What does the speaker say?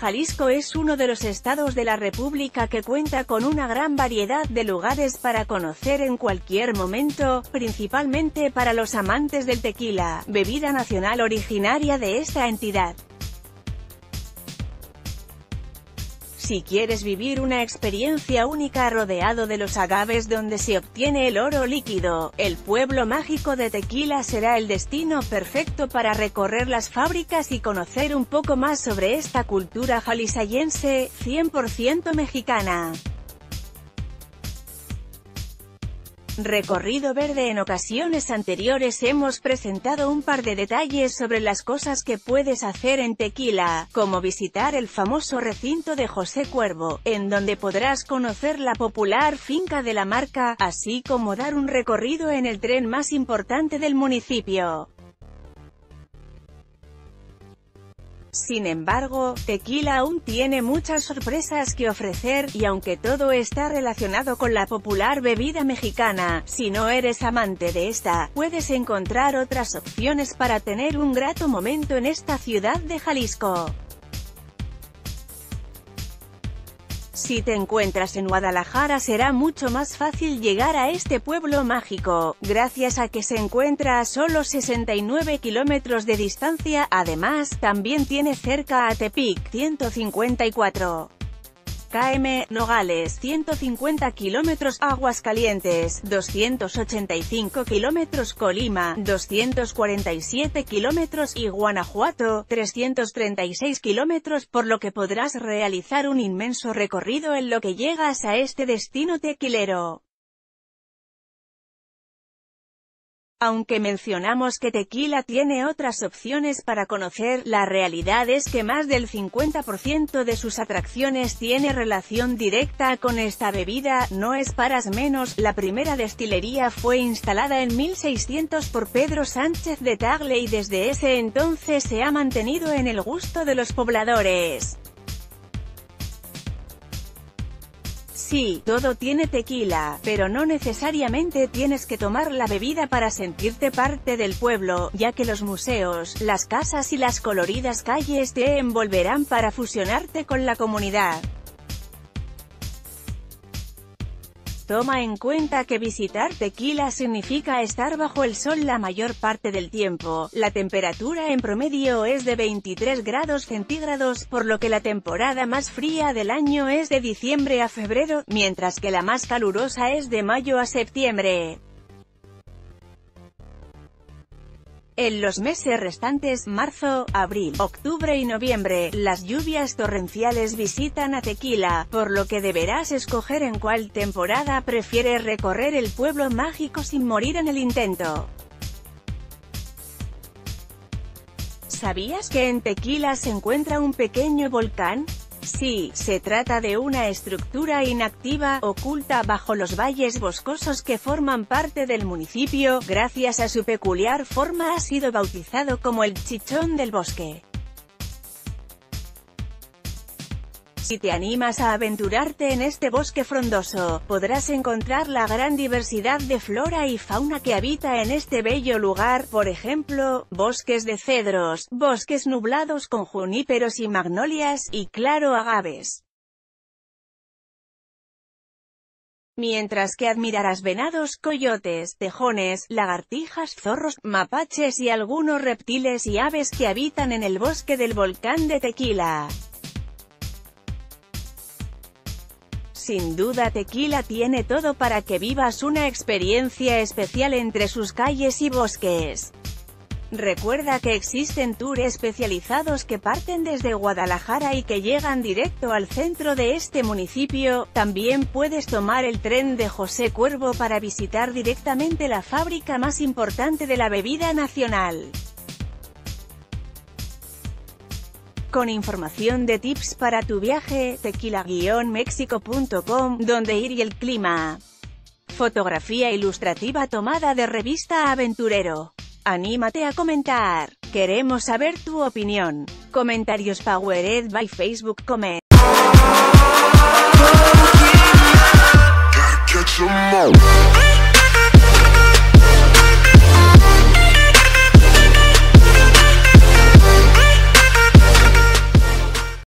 Jalisco es uno de los estados de la República que cuenta con una gran variedad de lugares para conocer en cualquier momento, principalmente para los amantes del tequila, bebida nacional originaria de esta entidad. Si quieres vivir una experiencia única rodeado de los agaves donde se obtiene el oro líquido, el Pueblo Mágico de Tequila será el destino perfecto para recorrer las fábricas y conocer un poco más sobre esta cultura jalisciense, 100% mexicana. Recorrido verde. En ocasiones anteriores hemos presentado un par de detalles sobre las cosas que puedes hacer en Tequila, como visitar el famoso recinto de José Cuervo, en donde podrás conocer la popular finca de la marca, así como dar un recorrido en el tren más importante del municipio. Sin embargo, Tequila aún tiene muchas sorpresas que ofrecer, y aunque todo está relacionado con la popular bebida mexicana, si no eres amante de esta, puedes encontrar otras opciones para tener un grato momento en esta ciudad de Jalisco. Si te encuentras en Guadalajara será mucho más fácil llegar a este pueblo mágico, gracias a que se encuentra a solo 69 kilómetros de distancia. Además, también tiene cerca a Tepic, 154 km, Nogales, 150 kilómetros, Aguascalientes, 285 kilómetros, Colima, 247 kilómetros y Guanajuato, 336 kilómetros, por lo que podrás realizar un inmenso recorrido en lo que llegas a este destino tequilero. Aunque mencionamos que Tequila tiene otras opciones para conocer, la realidad es que más del 50% de sus atracciones tiene relación directa con esta bebida. No esperas menos. La primera destilería fue instalada en 1600 por Pedro Sánchez de Tagle y desde ese entonces se ha mantenido en el gusto de los pobladores. Sí, todo tiene tequila, pero no necesariamente tienes que tomar la bebida para sentirte parte del pueblo, ya que los museos, las casas y las coloridas calles te envolverán para fusionarte con la comunidad. Toma en cuenta que visitar Tequila significa estar bajo el sol la mayor parte del tiempo. La temperatura en promedio es de 23 grados centígrados, por lo que la temporada más fría del año es de diciembre a febrero, mientras que la más calurosa es de mayo a septiembre. En los meses restantes, marzo, abril, octubre y noviembre, las lluvias torrenciales visitan a Tequila, por lo que deberás escoger en cuál temporada prefieres recorrer el pueblo mágico sin morir en el intento. ¿Sabías que en Tequila se encuentra un pequeño volcán? Sí, se trata de una estructura inactiva, oculta bajo los valles boscosos que forman parte del municipio. Gracias a su peculiar forma ha sido bautizado como el Chichón del Bosque. Si te animas a aventurarte en este bosque frondoso, podrás encontrar la gran diversidad de flora y fauna que habita en este bello lugar. Por ejemplo, bosques de cedros, bosques nublados con juníperos y magnolias, y claro, agaves. Mientras que admirarás venados, coyotes, tejones, lagartijas, zorros, mapaches y algunos reptiles y aves que habitan en el bosque del volcán de Tequila. Sin duda, Tequila tiene todo para que vivas una experiencia especial entre sus calles y bosques. Recuerda que existen tours especializados que parten desde Guadalajara y que llegan directo al centro de este municipio. También puedes tomar el tren de José Cuervo para visitar directamente la fábrica más importante de la bebida nacional. Con información de tips para tu viaje, tequila-mexico.com, donde ir y el clima. Fotografía ilustrativa tomada de revista Aventurero. Anímate a comentar. Queremos saber tu opinión. Comentarios powered by Facebook Comment.